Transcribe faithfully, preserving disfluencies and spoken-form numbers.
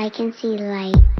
I can see light.